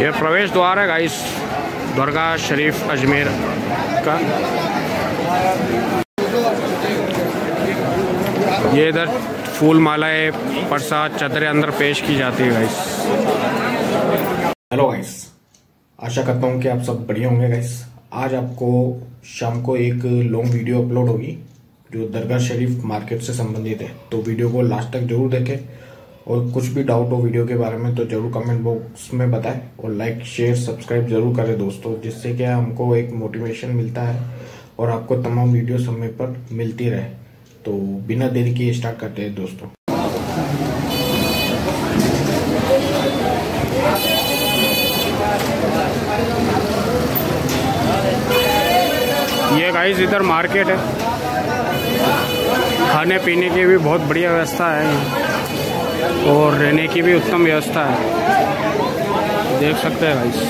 ये प्रवेश द्वार है गाइस दरगाह शरीफ अजमेर का। ये इधर फूल मालाएँ प्रसाद चदरें अंदर पेश की जाती है गाइस। हेलो गाइस, आशा करता हूँ कि आप सब बढ़िया होंगे गाइस। आज आपको शाम को एक लॉन्ग वीडियो अपलोड होगी जो दरगाह शरीफ मार्केट से संबंधित है, तो वीडियो को लास्ट तक जरूर देखें और कुछ भी डाउट हो वीडियो के बारे में तो जरूर कमेंट बॉक्स में बताएं और लाइक शेयर सब्सक्राइब जरूर करें दोस्तों, जिससे कि हमको एक मोटिवेशन मिलता है और आपको तमाम वीडियो समय पर मिलती रहे। तो बिना देरी किए स्टार्ट करते हैं दोस्तों। ये गाइस इधर मार्केट है, खाने पीने की भी बहुत बढ़िया व्यवस्था है और रहने की भी उत्तम व्यवस्था है, देख सकते हैं भाई।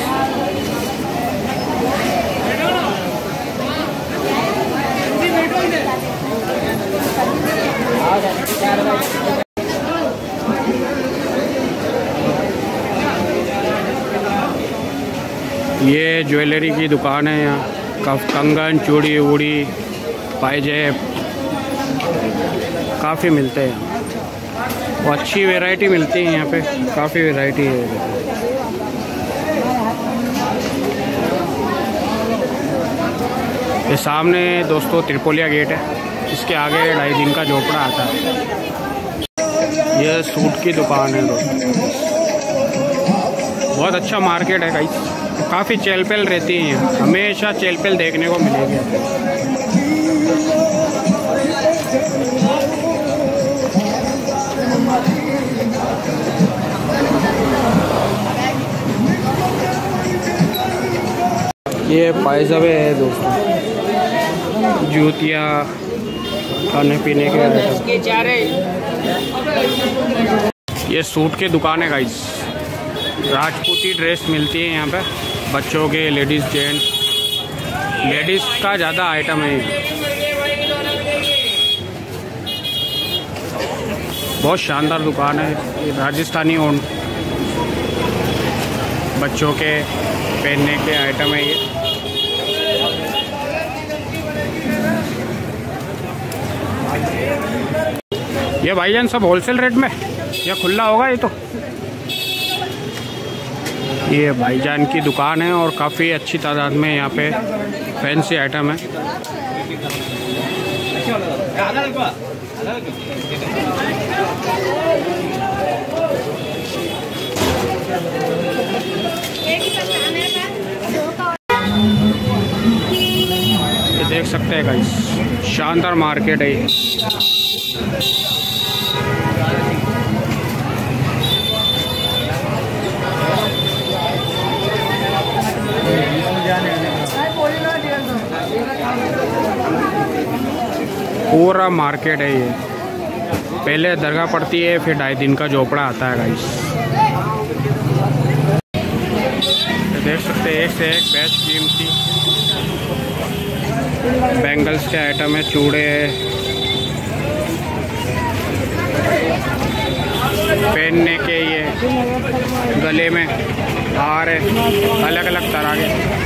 ये ज्वेलरी की दुकान है, यहाँ कंगन चूड़ी उड़ी पायजेब काफ़ी मिलते हैं और अच्छी वैरायटी मिलती है, यहाँ पे काफ़ी वैरायटी है। ये सामने दोस्तों त्रिपोलिया गेट है, इसके आगे ढाई दिन का झोपड़ा आता है। ये सूट की दुकान है दोस्तों, बहुत अच्छा मार्केट है गाइस, काफ़ी चहल पहल रहती है, हमेशा चहल पहल देखने को मिलेगी। ये पायजामे है दोस्तों, जूतियाँ, खाने पीने के चारे। ये सूट की दुकान है गाइस, राजपूती ड्रेस मिलती है यहाँ पे, बच्चों के लेडीज़ जेंट्स, लेडीज़ का ज़्यादा आइटम है। बहुत शानदार दुकान है, राजस्थानी ओढ़ बच्चों के पहनने के आइटम है ये। भाईजान सब होलसेल रेट में या खुला होगा ये तो। ये भाईजान की दुकान है और काफ़ी अच्छी तादाद में यहाँ पे फैंसी आइटम है। ये देख सकते हैं गाइस, शानदार मार्केट है ये। पूरा मार्केट है ये, पहले दरगाह पड़ती है फिर ढाई दिन का झोपड़ा आता है गाइस। देख सकते हैं एक से एक बेस्ट कीमती बैंगल्स के आइटम है, चूड़े पहनने के, ये गले में हार है अलग अलग तरह के।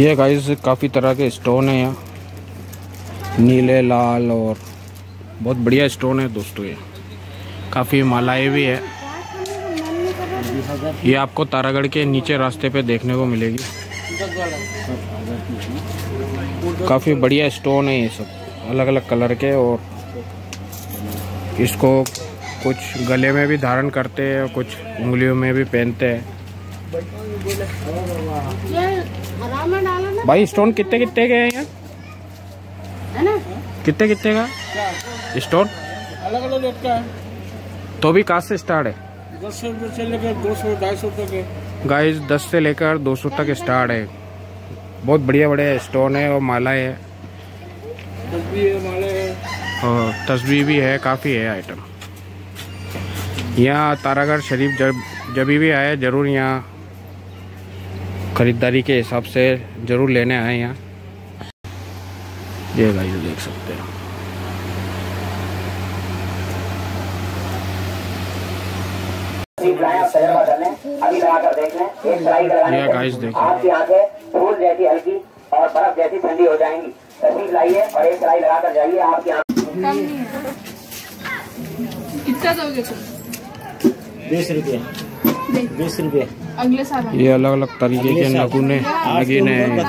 ये गाइस काफ़ी तरह के स्टोन है यहाँ, नीले लाल और बहुत बढ़िया स्टोन है दोस्तों। ये काफ़ी मालाएं भी है, ये आपको तारागढ़ के नीचे रास्ते पे देखने को मिलेगी। काफ़ी बढ़िया स्टोन है ये, सब अलग अलग कलर के और इसको कुछ गले में भी धारण करते हैं और कुछ उंगलियों में भी पहनते हैं। भाई स्टोन कितने कितने के हैं यार, कितने कितने का स्टोन? अलग अलग रेट का है, तो भी कहाँ से स्टार्ट है? 10 रुपये से लेकर 200 250 तक है गाइस, 10 से लेकर 200 तक स्टार्ट है। बहुत बढ़िया बढ़िया स्टोन है और मालाएं है, और तस्वीर भी है, काफ़ी है आइटम। यहाँ तारागढ़ शरीफ जब भी आए ज़रूर यहाँ ख़रीदारी के हिसाब से ज़रूर लेने आए यहाँ। ये गाइस देख सकते हैं अभी लगा कर देख लें, एक कड़ाई लगाने आपकी आंखें फूल जैसी हल्की और बर्फ जैसी ठंडी हो जाएंगी। तस्वीर लाइए और एक कड़ाई लगा कर जाइए, आपकी आंखें। कितना दोगे तुम? 20 रुपये। अगले साल ये अलग अलग तरीके के नगूने लगे हैं।